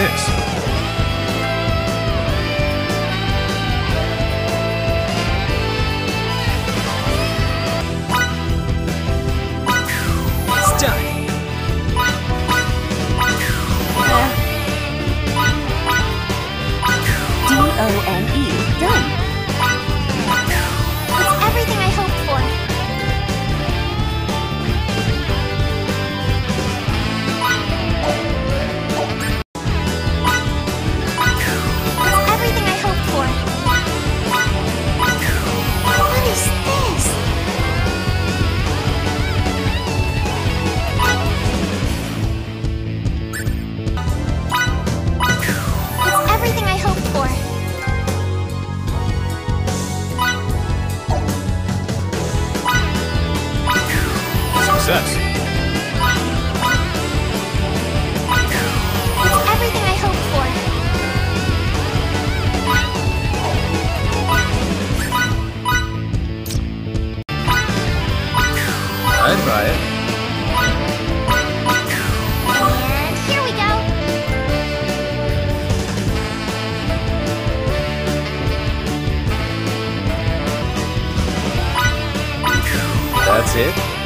this. That's it.